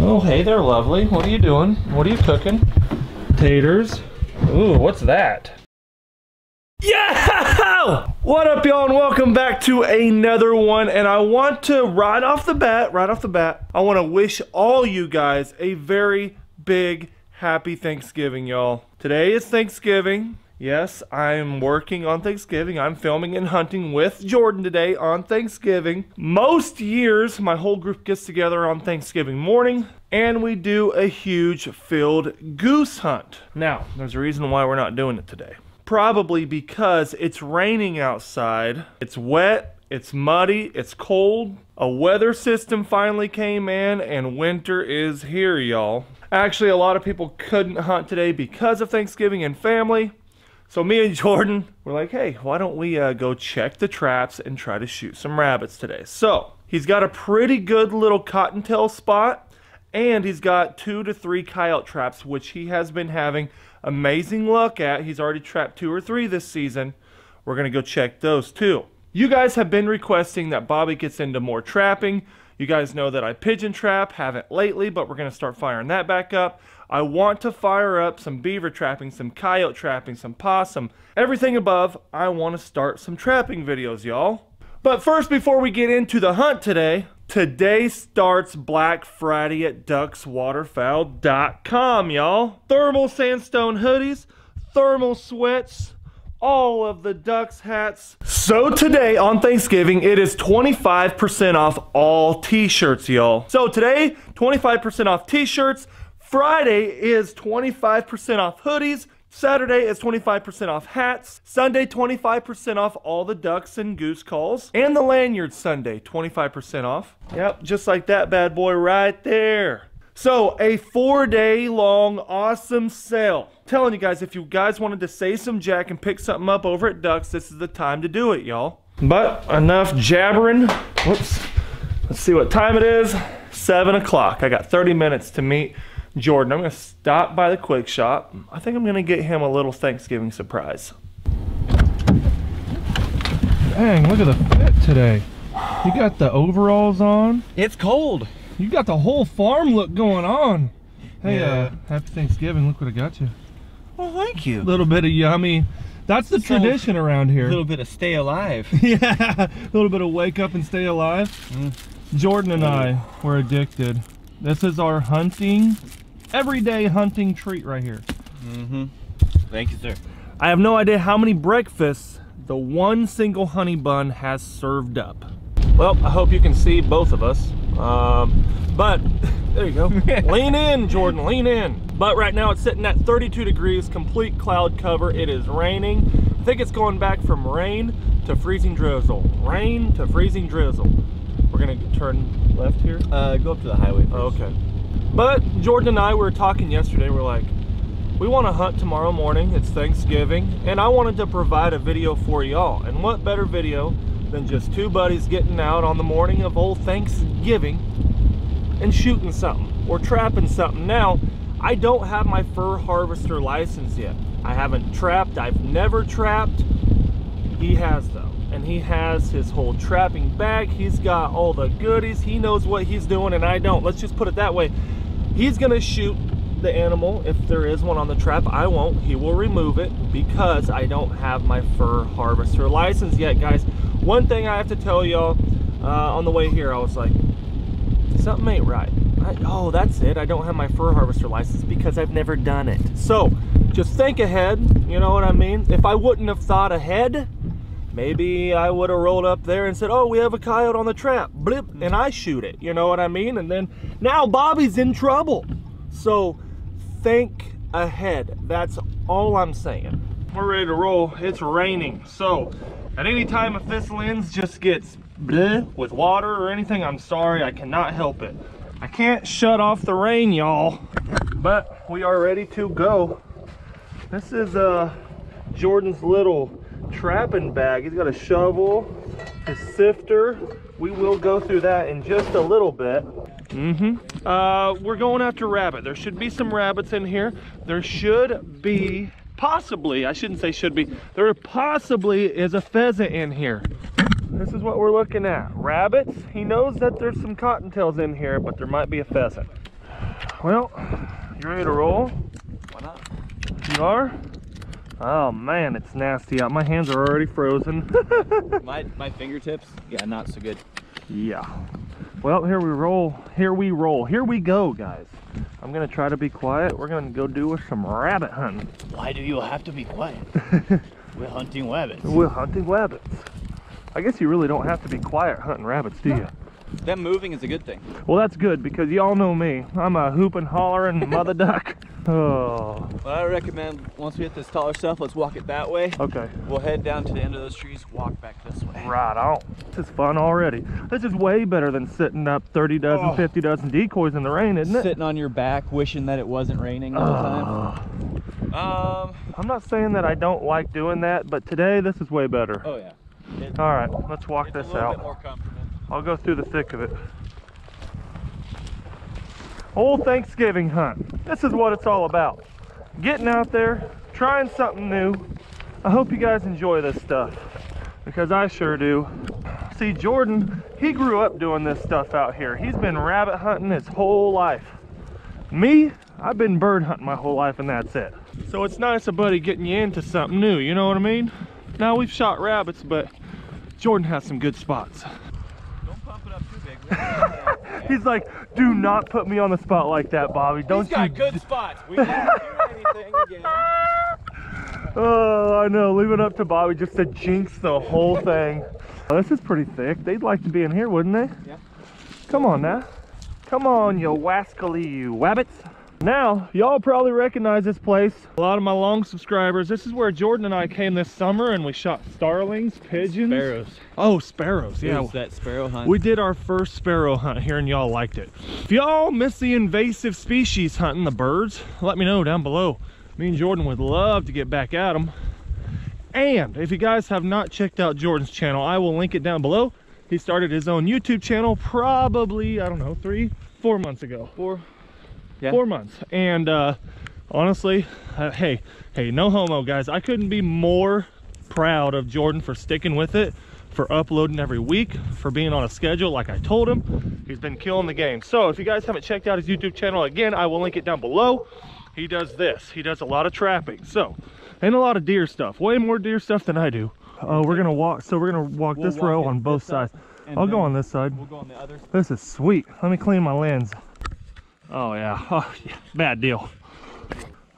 Oh, hey there, lovely. What are you doing? What are you cooking? Taters. Ooh, what's that? Yeah! What up, y'all, and welcome back to another one. And I want to, right off the bat, I want to wish all you guys a very big, happy Thanksgiving, y'all. Today is Thanksgiving. Yes, I'm working on Thanksgiving. I'm filming and hunting with Jordan today on Thanksgiving. Most years, my whole group gets together on Thanksgiving morning and we do a huge field goose hunt. Now, there's a reason why we're not doing it today. Probably because it's raining outside, it's wet, it's muddy, it's cold. A weather system finally came in and winter is here, y'all. Actually, a lot of people couldn't hunt today because of Thanksgiving and family. So me and Jordan were like, hey, why don't we go check the traps and try to shoot some rabbits today. So he's got a pretty good little cottontail spot, and he's got 2 to 3 coyote traps, which he has been having amazing luck at. He's already trapped 2 or 3 this season. We're gonna go check those too. You guys have been requesting that Bobby gets into more trapping. You guys know that I pigeon trap, haven't lately, but we're gonna start firing that back up. I want to fire up some beaver trapping, some coyote trapping, some possum, everything above. I want to start some trapping videos, y'all. But first, before we get into the hunt today, today starts Black Friday at duckswaterfowl.com, y'all. Thermal sandstone hoodies, thermal sweats, all of the Ducks hats. So today on Thanksgiving, it is 25% off all t-shirts, y'all. So today, 25% off t-shirts. Friday is 25% off hoodies, Saturday is 25% off hats, Sunday 25% off all the ducks and goose calls, and the lanyard Sunday 25% off. Yep, just like that bad boy right there. So a 4-day long awesome sale. I'm telling you guys, if you guys wanted to save some jack and pick something up over at Ducks, this is the time to do it, y'all. But enough jabbering. Whoops. Let's see what time it is. 7 o'clock. I got 30 minutes to meet Jordan. I'm gonna stop by the Quick Shop. I think I'm gonna get him a little Thanksgiving surprise. Dang, look at the fit today. You got the overalls on. It's cold. You got the whole farm look going on. Hey, yeah. Happy Thanksgiving. Look what I got you. Well, thank you. A little bit of yummy. That's the tradition around here. A little bit of stay alive. Yeah, a little bit of wake up and stay alive. Jordan and I were addicted. This is our hunting, everyday hunting treat right here. Mm-hmm. Thank you, sir. I have no idea how many breakfasts the one single honey bun has served up. Well, I hope you can see both of us. But there you go. Lean in, Jordan, lean in. But right now it's sitting at 32 degrees, complete cloud cover. It is raining. I think it's going back from rain to freezing drizzle. Rain to freezing drizzle. We're gonna turn left here. Go up to the highway first. Okay. But Jordan and I were talking yesterday. We're like, we want to hunt tomorrow morning. It's Thanksgiving, and I wanted to provide a video for y'all. And what better video than just two buddies getting out on the morning of old Thanksgiving and shooting something or trapping something. Now, I don't have my fur harvester license yet. I haven't trapped. I've never trapped. He has though. And he has his whole trapping bag. He's got all the goodies. He knows what he's doing and I don't. Let's just put it that way. He's gonna shoot the animal if there is one on the trap. I won't. He will remove it because I don't have my fur harvester license yet, guys. One thing I have to tell y'all, on the way here I was like, something ain't right. Oh, that's it. I don't have my fur harvester license because I've never done it. So just think ahead, you know what I mean? If I wouldn't have thought ahead, maybe I would have rolled up there and said, oh, we have a coyote on the trap, blip, and I shoot it, you know what I mean? And then, now Bobby's in trouble. So, think ahead, that's all I'm saying. We're ready to roll, it's raining. So, at any time if this lens just gets bleh with water or anything, I'm sorry, I cannot help it. I can't shut off the rain, y'all, but we are ready to go. This is Jordan's little trapping bag. He's got a shovel, his sifter. We will go through that in just a little bit. We're going after rabbit. There should be some rabbits in here. There should be, possibly, I shouldn't say should be, there possibly is a pheasant in here. This is what we're looking at. Rabbits. He knows that there's some cottontails in here, but there might be a pheasant. Well, you ready to roll? Why not? You are? Oh man, it's nasty out. My hands are already frozen. my fingertips? Yeah, not so good. Yeah. Well, here we roll. Here we roll. Here we go, guys. I'm gonna try to be quiet. We're gonna go do some rabbit hunting. Why do you have to be quiet? We're hunting rabbits. We're hunting rabbits. I guess you really don't have to be quiet hunting rabbits, do you? Them moving is a good thing. Well, that's good, because y'all know me. I'm a hooping, hollering mother duck. Oh. Well, I recommend once we hit this taller stuff, let's walk it that way. Okay. We'll head down to the end of those trees, walk back this way. Right on. This is fun already. This is way better than sitting up 30 dozen, 50 dozen decoys in the rain, isn't it? Sitting on your back, wishing that it wasn't raining all the time. I'm not saying that I don't like doing that, but today this is way better. Oh yeah. All right, let's walk this out. Bit more comfortable. I'll go through the thick of it. Old Thanksgiving hunt. This is what it's all about. Getting out there, trying something new. I hope you guys enjoy this stuff, because I sure do. See, Jordan, he grew up doing this stuff out here. He's been rabbit hunting his whole life. Me, I've been bird hunting my whole life, and that's it. So it's nice a buddy getting you into something new, you know what I mean? Now, we've shot rabbits, but Jordan has some good spots. He's like, do not put me on the spot like that, Bobby. Don't He's got you... good spots. We didn't do anything again. Oh, I know. Leave it up to Bobby just to jinx the whole thing. Oh, this is pretty thick. They'd like to be in here, wouldn't they? Yeah. Come on now. Come on, you wascally, you wabbits. Now, y'all probably recognize this place. A lot of my long subscribers. This is where Jordan and I came this summer, and we shot starlings, pigeons. Sparrows. Oh, sparrows, yeah. It was that sparrow hunt. We did our first sparrow hunt here, and y'all liked it. If y'all miss the invasive species hunting, the birds, let me know down below. Me and Jordan would love to get back at them. And if you guys have not checked out Jordan's channel, I will link it down below. He started his own YouTube channel probably, I don't know, 3-4 months ago. 4 months, and honestly, hey, no homo, guys, I couldn't be more proud of Jordan for sticking with it, for uploading every week, for being on a schedule like I told him. He's been killing the game. So if you guys haven't checked out his YouTube channel, again, I will link it down below. He does this. He does a lot of trapping, so, and a lot of deer stuff, way more deer stuff than I do. Oh, we're gonna walk, so we're gonna walk this row on both sides. I'll go on this side. We'll go on the other side. This is sweet. Let me clean my lens. Oh yeah. Oh yeah, bad deal.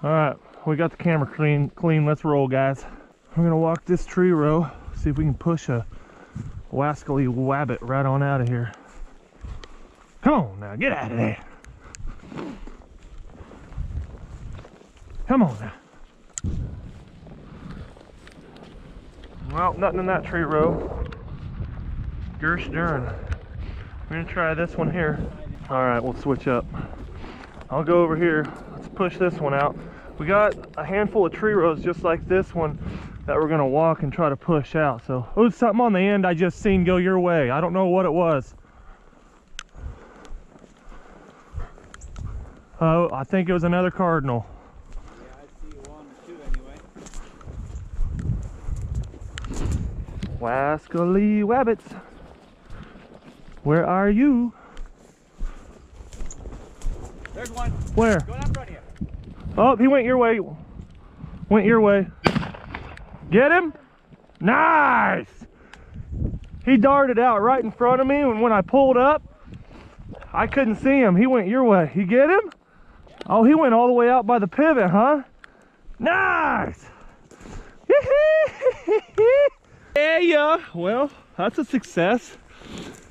All right, we got the camera clean. Let's roll, guys. We're gonna walk this tree row, see if we can push a wascally wabbit right on out of here. Come on now, get out of there. Come on now. Well, nothing in that tree row. Gersh darn. We're gonna try this one here. All right, we'll switch up. I'll go over here. Let's push this one out. We got a handful of tree rows just like this one that we're gonna walk and try to push out. So, oh, something on the end I just seen go your way. I don't know what it was. Oh, I think it was another cardinal. Yeah, I see one or two anyway. Wascally wabbits, where are you? There's one. Where? Going up front of you. Oh, he went your way. Went your way. Get him? Nice! He darted out right in front of me, and when I pulled up, I couldn't see him. He went your way. You get him? Yeah. Oh, he went all the way out by the pivot, huh? Nice! Yeah. Well, that's a success.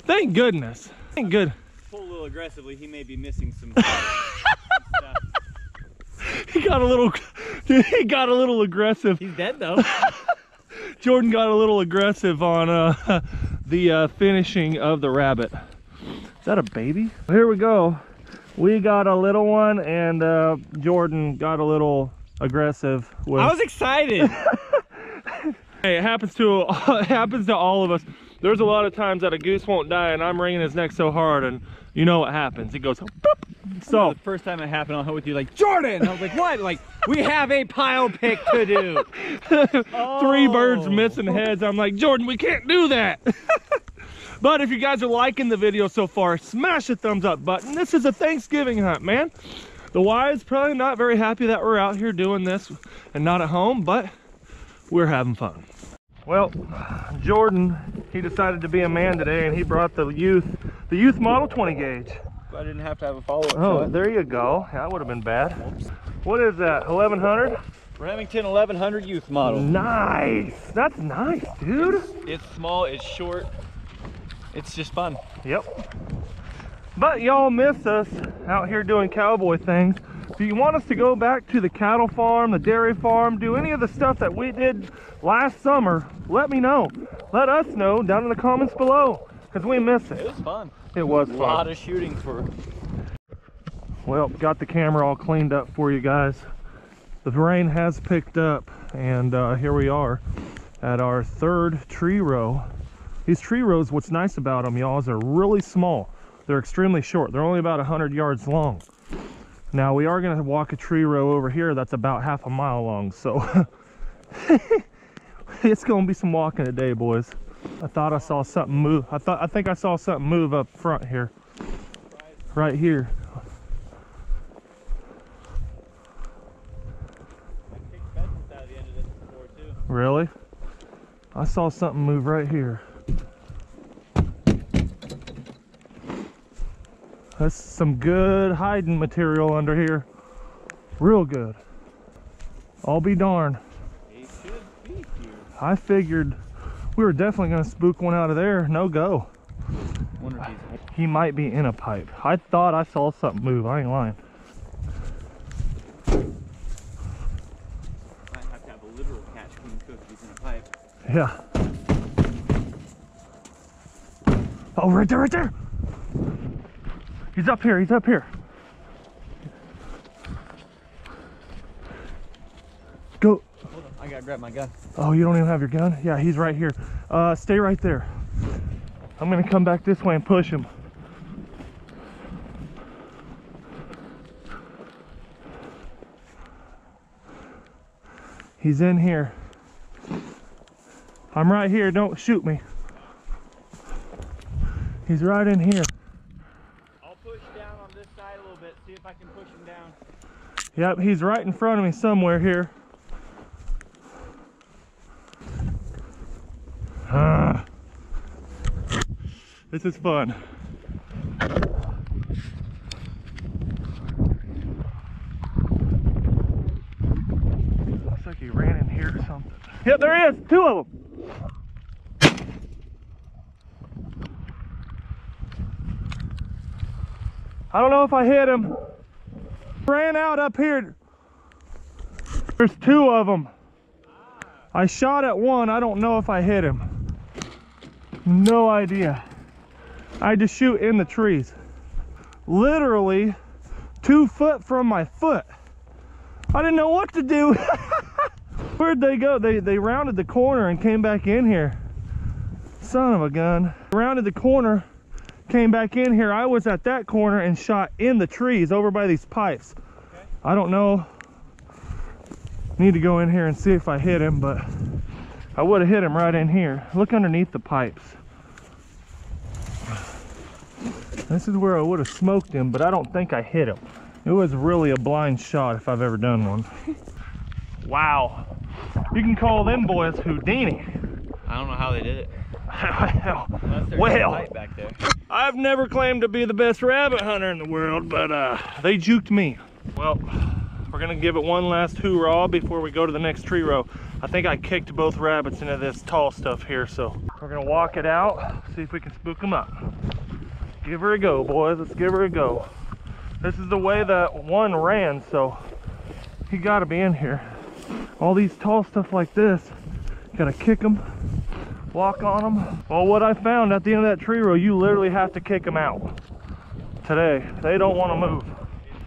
Thank goodness. Thank goodness. Pull a little aggressively, he may be missing some stuff. He got a little aggressive. He's dead though. Jordan got a little aggressive on the finishing of the rabbit. Is that a baby? Here we go. We got a little one, and Jordan got a little aggressive with... I was excited. Hey, it happens to all of us. There's a lot of times that a goose won't die, and I'm wringing his neck so hard, and you know what happens. He goes, boop. So the first time it happened, I'll hit with you like, Jordan! I was like, what? Like, we have a pile pick to do. Three birds missing heads. I'm like, Jordan, we can't do that. But if you guys are liking the video so far, smash the thumbs up button. This is a Thanksgiving hunt, man. The wives probably not very happy that we're out here doing this and not at home, but we're having fun. Well, Jordan, he decided to be a man today, and he brought the youth model 20 gauge. I didn't have to have a follow-up. Oh, there you go. That would have been bad. Oops. What is that, 1100? Remington 1100 youth model. Nice. That's nice, dude. It's small, it's short, it's just fun. Yep. But y'all miss us out here doing cowboy things. If you want us to go back to the cattle farm, the dairy farm, do any of the stuff that we did last summer, let me know. Let us know down in the comments below, because we miss it. It was fun. It was fun. A lot of shooting for us. Well, got the camera all cleaned up for you guys. The rain has picked up, and here we are at our third tree row. These tree rows, what's nice about them, y'all, is they're really small. They're extremely short. They're only about 100 yards long. Now, we are going to walk a tree row over here that's about half a mile long, so it's going to be some walking today, boys. I thought I saw something move. I think I saw something move up front here. Right here. Really? I saw something move right here. That's some good hiding material under here. Real good. I'll be darned. It should be here. I figured we were definitely gonna spook one out of there. No go. Wonder if he might be in a pipe. I thought I saw something move. I ain't lying. Might have to have a literal catch queen cookies in a pipe. Yeah. Oh, right there, right there. He's up here, he's up here. Go. Hold on, I gotta grab my gun. Oh, you don't even have your gun? Yeah, he's right here. Stay right there. I'm gonna come back this way and push him. He's in here. I'm right here, don't shoot me. He's right in here. See if I can push him down. Yep, he's right in front of me somewhere here. This is fun. Looks like he ran in here or something. Yep, there he is! Two of them! I don't know if I hit him. Ran out up here. There's two of them. I shot at one. I don't know if I hit him. No idea. I just shoot in the trees. Literally 2 foot from my foot. I didn't know what to do. Where'd they go? They rounded the corner and came back in here. Son of a gun. Rounded the corner. Came back in here. I was at that corner and shot in the trees over by these pipes. Okay. I don't know. Need to go in here and see if I hit him, but I would have hit him right in here. Look underneath the pipes. This is where I would have smoked him, but I don't think I hit him. It was really a blind shot if I've ever done one. Wow. You can call them boys Houdini. I don't know how they did it. Well, back there. I've never claimed to be the best rabbit hunter in the world, but they juked me. Well, we're gonna give it one last hoorah before we go to the next tree row. I think I kicked both rabbits into this tall stuff here, so we're gonna walk it out, see if we can spook them up. Give her a go, boys. Let's give her a go. This is the way that one ran, so he gotta be in here. All these tall stuff like this, gotta kick them. Walk on them. Well, what I found at the end of that tree row, you literally have to kick them out. Today, they don't want to move.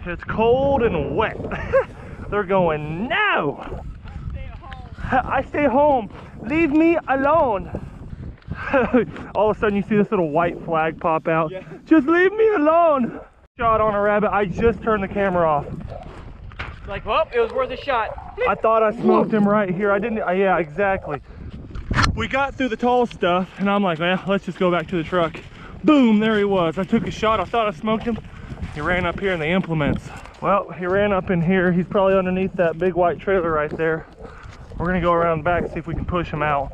It's cold and wet. They're going, no! I stay home. Leave me alone. All of a sudden, you see this little white flag pop out. Yeah. Just leave me alone. Shot on a rabbit. I just turned the camera off. Like, well, it was worth a shot. I thought I smoked him right here. I didn't. Yeah, exactly. we got through the tall stuff and I'm like, man, let's just go back to the truck. Boom, there he was. I took a shot. I thought I smoked him. He ran up here in the implements. Well, he ran up in here. He's probably underneath that big white trailer right there. We're gonna go around back and see if we can push him out.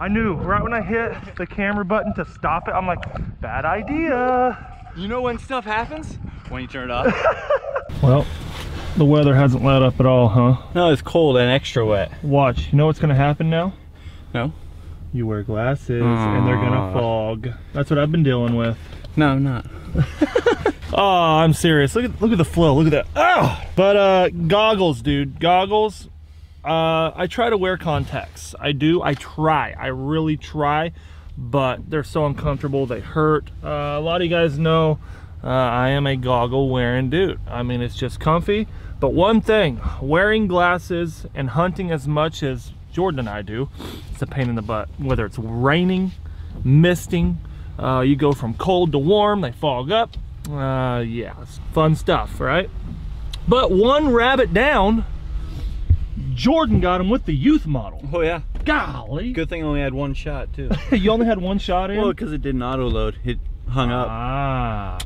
I knew right when I hit the camera button to stop it, I'm like, bad idea. You know when stuff happens? When you turn it off. Well, the weather hasn't let up at all, huh? No, it's cold and extra wet. Watch, you know what's gonna happen now? No. You wear glasses and they're gonna fog. That's what I've been dealing with. No, I'm not. Oh, I'm serious. Look at the flow. Look at that. Oh! But goggles, dude. Goggles. I try to wear contacts. I do. I try. I really try. But they're so uncomfortable. They hurt. A lot of you guys know I am a goggle wearing dude. I mean, it's just comfy. But one thing, wearing glasses and hunting as much as Jordan and I do, it's a pain in the butt. Whether it's raining, misting, you go from cold to warm, they fog up. Yeah, it's fun stuff, right? But one rabbit down, Jordan got him with the youth model. Oh yeah. Golly. Good thing I only had one shot too. You only had one shot in? Well, because it didn't auto load. It hung up. Ah.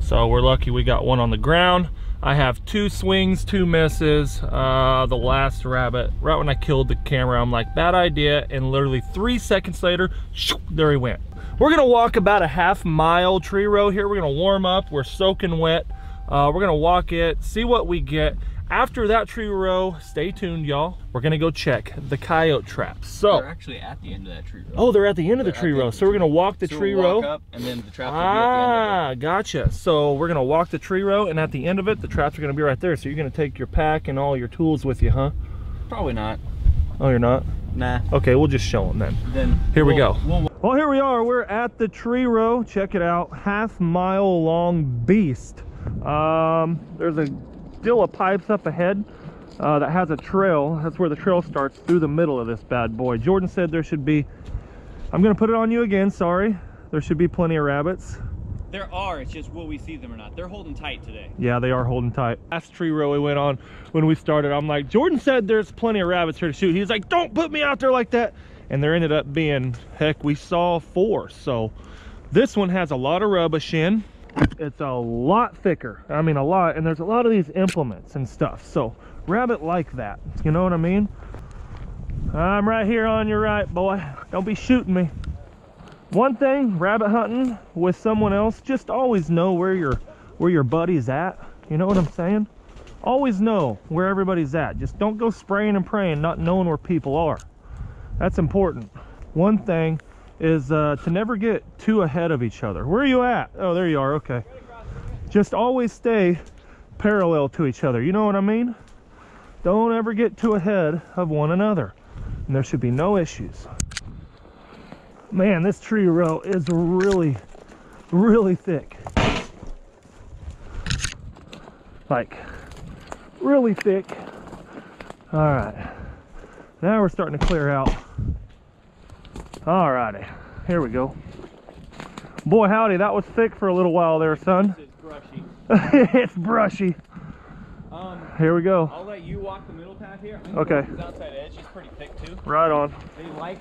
So we're lucky we got one on the ground. I have two swings, two misses. The last rabbit, right when I killed the camera, I'm like, bad idea. And literally 3 seconds later, shoo, there he went. We're gonna walk about a half-mile tree row here. We're gonna warm up. We're soaking wet. We're gonna walk it, see what we get. After that tree row, stay tuned, y'all. We're gonna go check the coyote traps. So they're actually at the end of that tree row. Oh, they're at the end of the tree row. So we're gonna walk the tree row. Up, and then the traps will be at the end of it. Gotcha. So we're gonna walk the tree row, and at the end of it, the traps are gonna be right there. So you're gonna take your pack and all your tools with you, huh? Probably not. Oh, you're not? Nah. Okay, we'll just show them then. Here we go. Well, here we are. We're at the tree row. Check it out. Half-mile-long beast. There's a deal of pipes up ahead that has a trail. That's where the trail starts, through the middle of this bad boy. Jordan said there should be, I'm gonna put it on you again, sorry, there should be plenty of rabbits. There are, it's just will we see them or not. They're holding tight today. Yeah, they are holding tight. Last tree row we went on when we started, I'm like, Jordan said there's plenty of rabbits here to shoot. He's like, don't put me out there like that. And there ended up being, heck, we saw 4. So this one has a lot of rubbish in. It's a lot thicker, I mean a lot, and there's a lot of these implements and stuff, so rabbit like that, you know what I mean? I'm right here on your right, boy, don't be shooting me. One thing, rabbit hunting with someone else, just always know where your buddy's at, you know what I'm saying? Always know where everybody's at. Just don't go spraying and praying not knowing where people are. That's important. One thing is to never get too ahead of each other. Where are you at? Oh, there you are. Okay, just always stay parallel to each other, you know what I mean? Don't ever get too ahead of one another, and there should be no issues. Man, this tree row is really thick, like really thick. All right, now we're starting to clear out. Alrighty, here we go. Boy, howdy, that was thick for a little while there, son. It's brushy. It's brushy. Here we go. I'll let you walk the middle path here. Okay. This outside edge is pretty thick too. Right on. They like,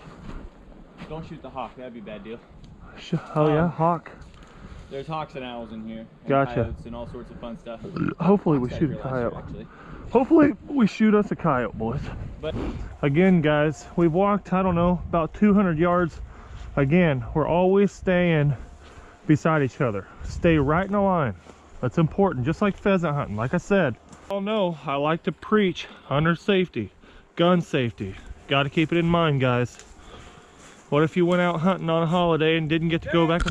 don't shoot the hawk. That'd be a bad deal. Oh yeah, hawk. There's hawks and owls in here. And gotcha. And all sorts of fun stuff. Hopefully we shoot a coyote. Hopefully we shoot us a coyote, boys. But again, guys, we've walked, I don't know, about 200 yards. Again, we're always staying beside each other. Stay right in a line. That's important, just like pheasant hunting. Like I said, y'all know I like to preach hunter safety, gun safety. Got to keep it in mind, guys. What if you went out hunting on a holiday and didn't get to go back?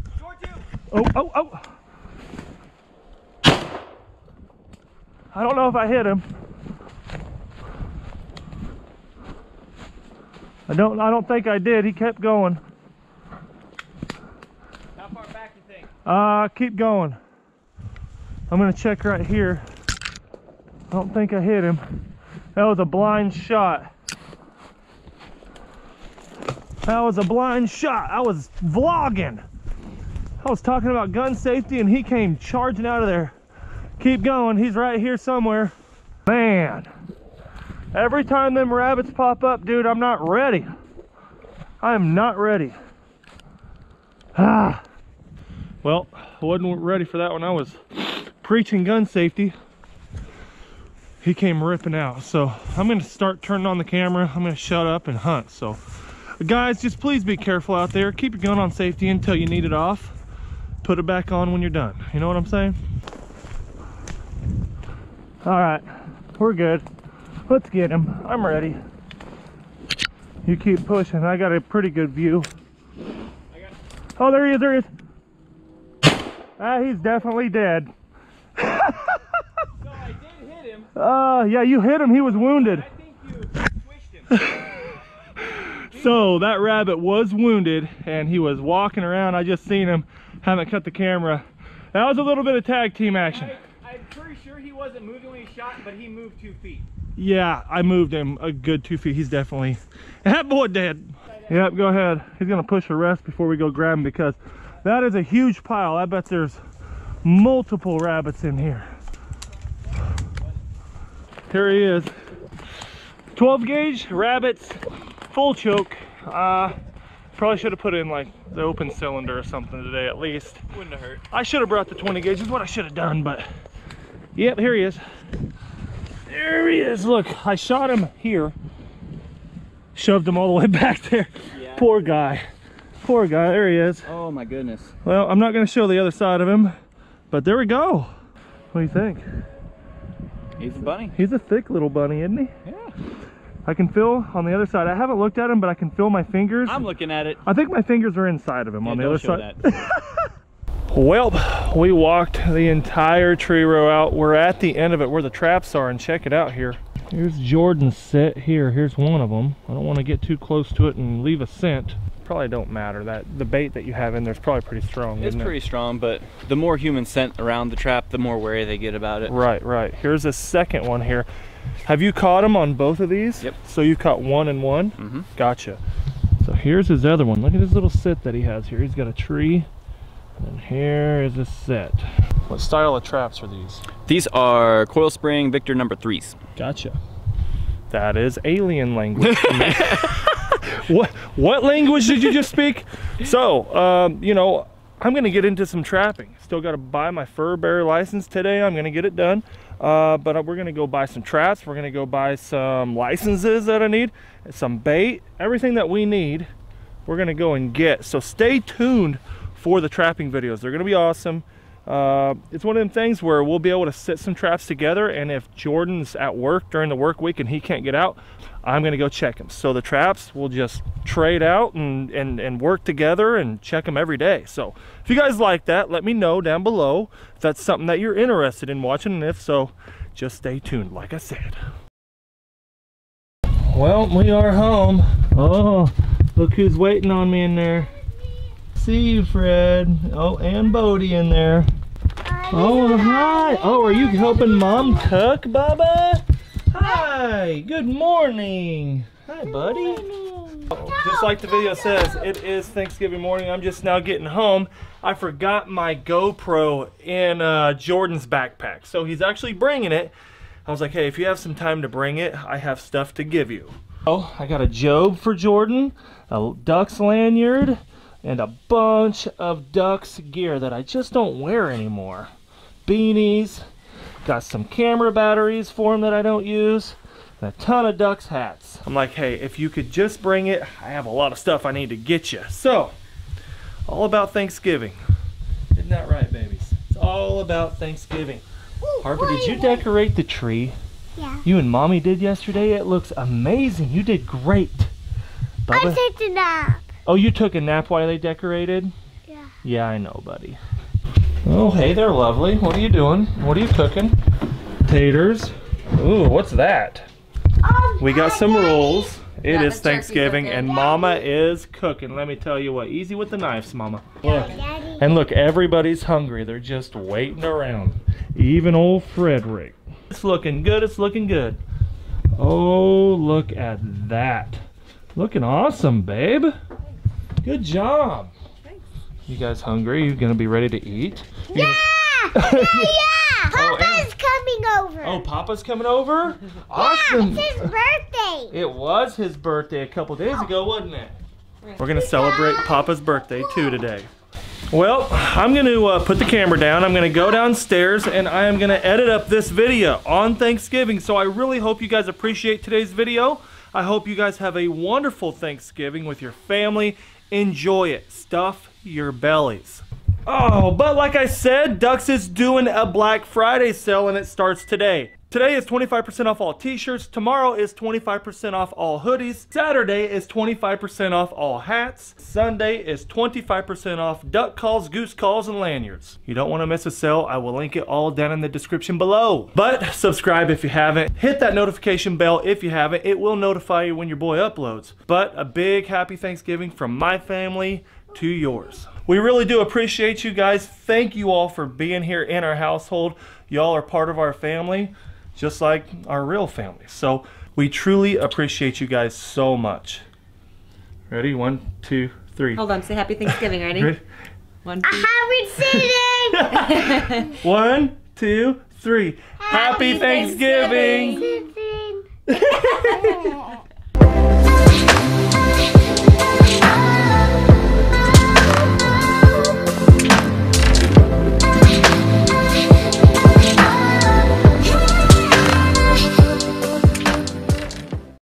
Oh, oh, oh. I don't know if I hit him. I don't think I did. He kept going. How far back do you think? Keep going. I'm gonna check right here. I don't think I hit him. That was a blind shot. That was a blind shot. I was vlogging. I was talking about gun safety and he came charging out of there. Keep going, he's right here somewhere. Man, Every time them rabbits pop up, dude, I'm not ready. I am not ready. Ah. Well, I wasn't ready for that when I was preaching gun safety. He came ripping out. So I'm gonna start turning on the camera. I'm gonna shut up and hunt. So guys, just please be careful out there. Keep your gun on safety until you need it off. Put it back on when you're done. You know what I'm saying? All right, we're good. Let's get him. I'm ready. You keep pushing. I got a pretty good view. Oh, there he is. There he is. Ah, he's definitely dead. So I did hit him. Yeah, you hit him. He was wounded. I think you squished him. So that rabbit was wounded, and he was walking around. I just seen him. Haven't cut the camera. That was a little bit of tag team action. I'm pretty sure he wasn't moving when he shot, but he moved 2 feet. Yeah, I moved him a good 2 feet. He's definitely... That boy dead. Yep, go ahead. He's going to push the rest before we go grab him, because that is a huge pile. I bet there's multiple rabbits in here. Here he is. 12 gauge rabbits, full choke. Probably should have put in like the open cylinder or something today at least. Wouldn't have hurt. I should have brought the 20 gauge. Is what I should have done, but... Yep, here he is. There he is. Look, I shot him here. Shoved him all the way back there. Yeah. Poor guy. Poor guy. There he is. Oh my goodness. Well, I'm not going to show the other side of him, but there we go. What do you think? He's a bunny. He's a thick little bunny, isn't he? Yeah. I can feel on the other side. I haven't looked at him, but I can feel my fingers. I'm looking at it. I think my fingers are inside of him, yeah, on the other side. Well, we walked the entire tree row out. We're at the end of it where the traps are, and check it out here. Here's Jordan's set here. Here's one of them. I don't want to get too close to it and leave a scent. Probably don't matter. That the bait that you have in there is probably pretty strong. It's pretty strong, but the more human scent around the trap, the more wary they get about it. Right, right. Here's a second one here. Have you caught them on both of these? Yep. So you caught one and one? Mm-hmm. Gotcha. So here's his other one. Look at his little set that he has here. He's got a tree. And here is a set. What style of traps are these? These are coil spring Victor number 3s. Gotcha. That is alien language. What language did you just speak? So, you know, I'm going to get into some trapping. Still got to buy my fur bearer license today. I'm going to get it done. But we're going to go buy some traps. We're going to go buy some licenses that I need, some bait, everything that we need. We're going to go and get. So stay tuned for the trapping videos. They're gonna be awesome. It's one of them things where we'll be able to set some traps together, and if Jordan's at work during the work week and he can't get out, I'm gonna go check him. So the traps will just trade out and work together and check them every day. So if you guys like that, let me know down below if that's something that you're interested in watching, and if so, just stay tuned like I said. Well, we are home. Oh, look who's waiting on me in there. See you, Fred. Oh, and Bodie in there. Oh, hi. Oh, are you helping Mom cook, Bubba? Hi. Good morning. Hi, buddy. Just like the video says, it is Thanksgiving morning. I'm just now getting home. I forgot my GoPro in Jordan's backpack, so he's actually bringing it. I was like, hey, if you have some time to bring it, I have stuff to give you. Oh, I got a Job for Jordan, a Ducks lanyard, and a bunch of Ducks gear that I just don't wear anymore. Beanies, got some camera batteries for them that I don't use, and a ton of Ducks hats. I'm like, hey, if you could just bring it, I have a lot of stuff I need to get you. So, all about Thanksgiving. Isn't that right, babies? It's all about Thanksgiving. Ooh, Harper, did you decorate the tree? Yeah. You and Mommy did yesterday. It looks amazing. You did great. Bubba? I did that. Oh, you took a nap while they decorated? Yeah. Yeah, I know, buddy. Oh, hey there, lovely. What are you doing? What are you cooking? Taters. Ooh, what's that? Oh, we got some rolls. It is Thanksgiving, and Mama is cooking. Let me tell you what. Easy with the knives, Mama. Look. And look, everybody's hungry. They're just waiting around. Even old Frederick. It's looking good. It's looking good. Oh, look at that. Looking awesome, babe. Good job. Thanks. You guys hungry? You gonna be ready to eat? Yeah! Yeah. Papa's coming over. Oh, Papa's coming over? Awesome. Yeah, it's his birthday. It was his birthday a couple days ago, wasn't it? We're going to celebrate Papa's birthday too today. Well, I'm going to put the camera down. I'm going to go downstairs and I am going to edit up this video on Thanksgiving. So I really hope you guys appreciate today's video. I hope you guys have a wonderful Thanksgiving with your family. Enjoy it. Stuff your bellies. Oh, but like I said, DUX is doing a Black Friday sale and it starts today. Today is 25% off all t-shirts, tomorrow is 25% off all hoodies, Saturday is 25% off all hats, Sunday is 25% off duck calls, goose calls, and lanyards. You don't want to miss a sale, I will link it all down in the description below. But subscribe if you haven't, hit that notification bell if you haven't, it will notify you when your boy uploads. But a big happy Thanksgiving from my family to yours. We really do appreciate you guys, thank you all for being here in our household, y'all are part of our family. Just like our real family. So we truly appreciate you guys so much. Ready? 1, 2, 3. Hold on, say happy Thanksgiving, ready? Ready? 1, 2. Happy Thanksgiving! 1, 2, 3. Happy Thanksgiving!